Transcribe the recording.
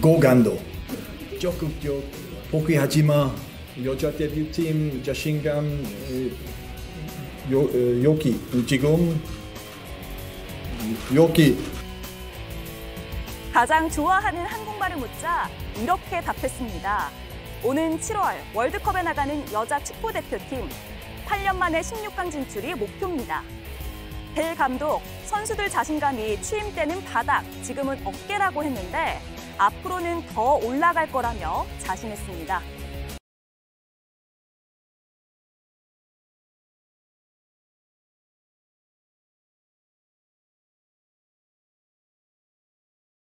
고간도 적극적 포기하지마. 여자 데뷔팀 자신감 여기 지금 여기 가장 좋아하는 한국말을 묻자 이렇게 답했습니다. 오는 7월 월드컵에 나가는 여자 축구대표팀 8년 만에 16강 진출이 목표입니다. 벨 감독, 선수들 자신감이 취임 때는 바닥, 지금은 어깨라고 했는데 앞으로는 더 올라갈 거라며 자신했습니다.